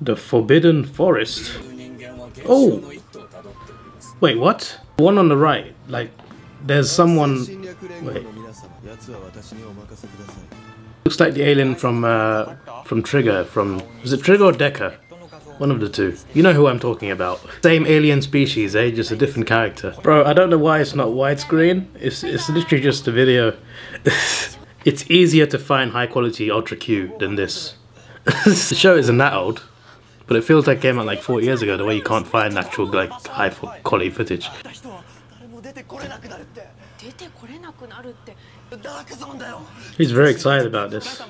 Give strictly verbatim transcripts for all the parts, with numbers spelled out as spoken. The Forbidden Forest. Oh! Wait, what? One on the right. Like, there's someone... Wait. Looks like the alien from, uh, from Trigger, from... Was it Trigger or Decker? One of the two. You know who I'm talking about. Same alien species, eh? Just a different character. Bro, I don't know why it's not widescreen. It's, it's literally just a video. It's easier to find high quality Ultra Q than this. The show isn't that old, but it feels like it came out like forty years ago, the way you can't find actual like high quality footage. He's very excited about this.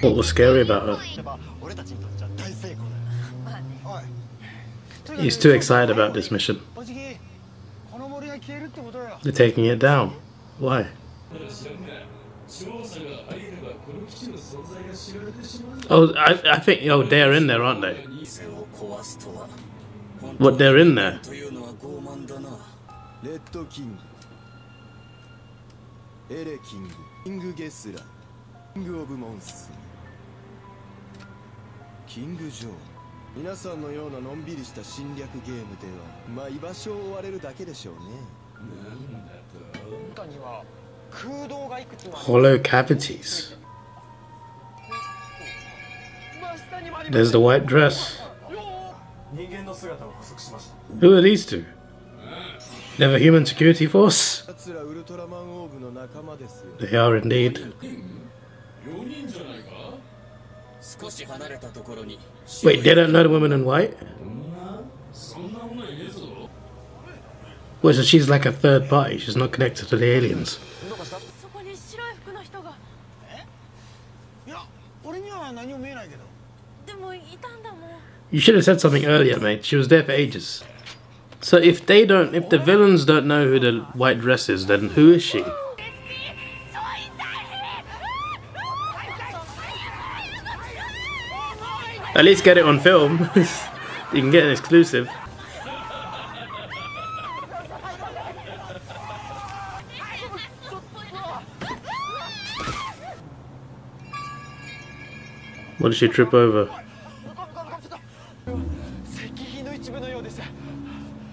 What was scary about her? He's too excited about this mission. They're taking it down. Why? Oh, I, I think, oh, they're in there, aren't they? What, they're in there? Red King, Ere King, King Gessler, King of Monsters, King Joe. Hollow cavities. There's the white dress. Who are these two? Never human security force? They are indeed. Wait, they don't know the woman in white? Well, so she's like a third party, she's not connected to the aliens. You should have said something earlier, mate. She was there for ages. So if they don't, if the villains don't know who the white dress is, then who is she? At least get it on film. You can get an exclusive. What did she trip over?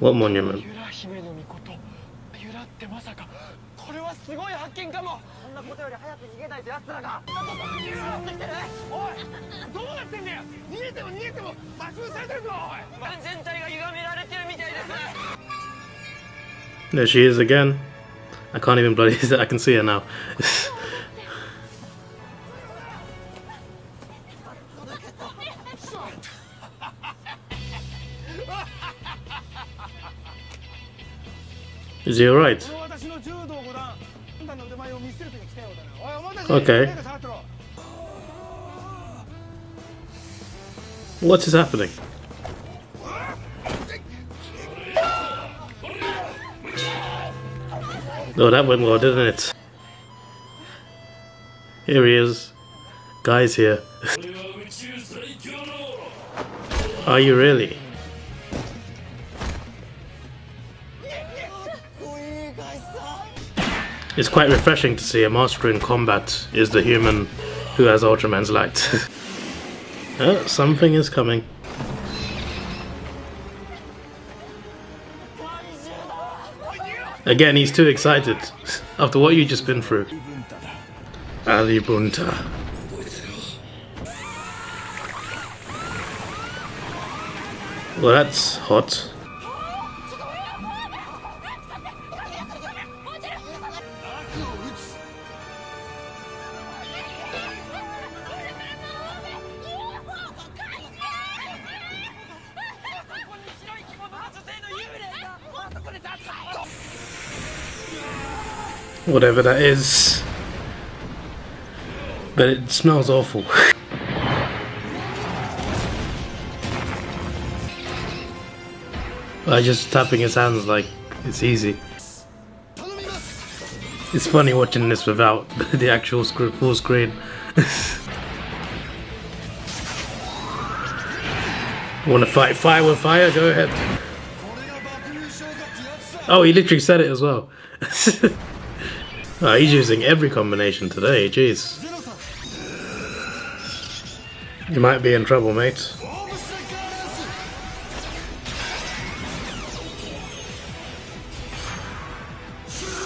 What monument? There she is again. I can't even bloody see her. I can see her now. Is he alright? Okay. What is happening? Oh, that went well, didn't it? Here he is. Guy's here. Are you really? It's quite refreshing to see a master in combat is the human who has Ultraman's light. Oh, something is coming. Again, he's too excited after what you've just been through. Aribunta. Well, that's hot. Whatever that is, but it smells awful. by just tapping his hands like it's easy. It's funny watching this without the actual screen, full screen. Wanna fight fire with fire? Go ahead. Oh, he literally said it as well. Oh, he's using every combination today, jeez. You might be in trouble, mate.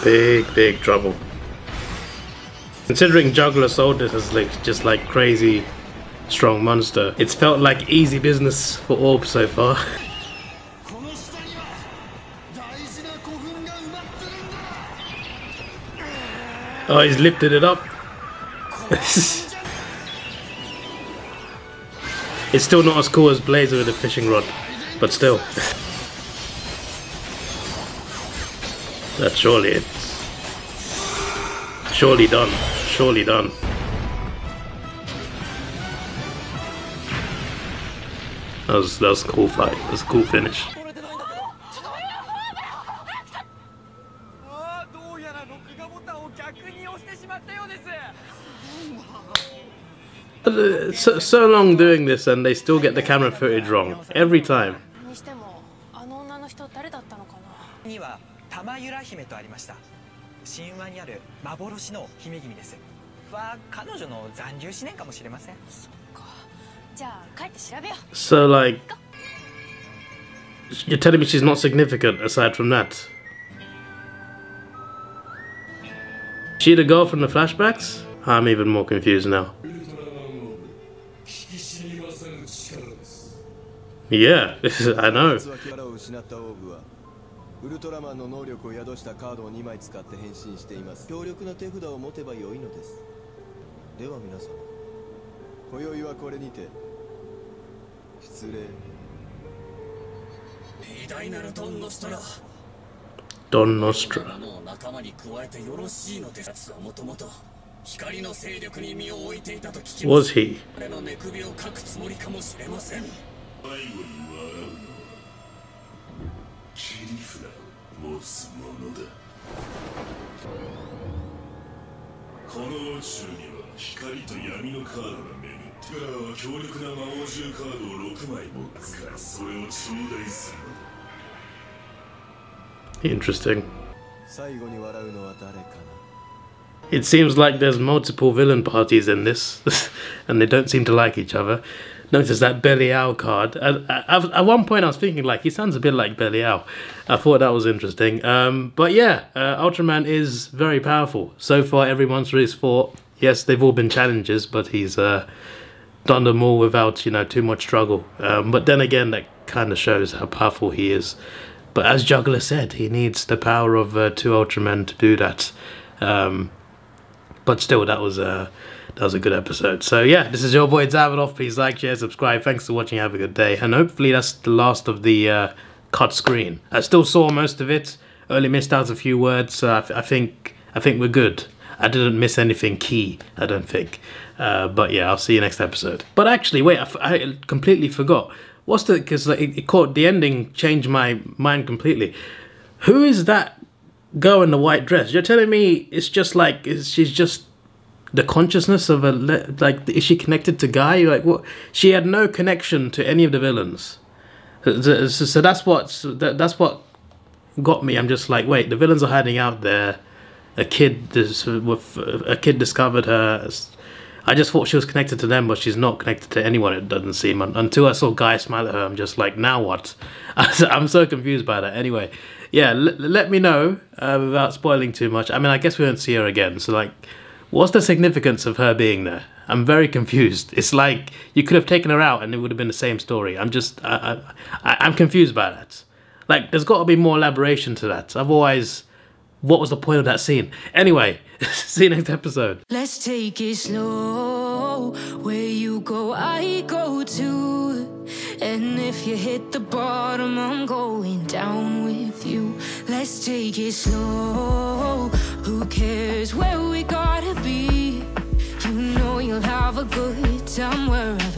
Big, big trouble. Considering Juggler Soldier is like just like crazy strong monster, it's felt like easy business for Orb so far. Oh, he's lifted it up. It's still not as cool as Blazer with a fishing rod, but still. That's surely it. Surely done. Surely done. That was, that was a cool fight. That was a cool finish. So, so long doing this and they still get the camera footage wrong every time. So like, you're telling me she's not significant aside from that? She the girl from the flashbacks? I'm even more confused now. Yeah, I know. Don Nostra. Was he? Interesting. It seems like there's multiple villain parties in this, and they don't seem to like each other. Notice that Belial card. At, at, at one point I was thinking, like, he sounds a bit like Belial. I thought that was interesting. Um, but yeah, uh, Ultraman is very powerful. So far, every monster he's fought, yes, they've all been challenges, but he's uh, done them all without, you know, too much struggle. Um, but then again, that kind of shows how powerful he is. But as Juggler said, he needs the power of uh, two Ultramen to do that. Um, but still, that was... Uh, That was a good episode. So yeah, this is your boy Davidoff. Please like, share, subscribe. Thanks for watching. Have a good day. And hopefully that's the last of the uh, cut screen. I still saw most of it. Only missed out a few words. So I, I think I think we're good. I didn't miss anything key, I don't think. Uh, but yeah, I'll see you next episode. But actually, wait, I, I completely forgot. What's the? Because like, it, it caught the ending changed my mind completely. Who is that girl in the white dress? You're telling me it's just like it's, she's just. The consciousness of a, like, is she connected to Guy? Like, what? She had no connection to any of the villains. So, so, so that's what so that, that's what got me. I'm just like, wait, the villains are hiding out there. A kid, this, with, a kid discovered her. I just thought she was connected to them, but she's not connected to anyone. It doesn't seem. Until I saw Guy smile at her, I'm just like, now what? I'm so confused by that. Anyway, yeah, l let me know uh, without spoiling too much. I mean, I guess we won't see her again. So like. What's the significance of her being there? I'm very confused. It's like you could have taken her out and it would have been the same story. I'm just, I, I, I'm confused by that. Like, there's got to be more elaboration to that. Otherwise, what was the point of that scene? Anyway, see you next episode. Let's take it slow. Where you go, I go too. And if you hit the bottom, I'm going down with you. Let's take it slow. Who cares where we gotta be? You know you'll have a good time wherever.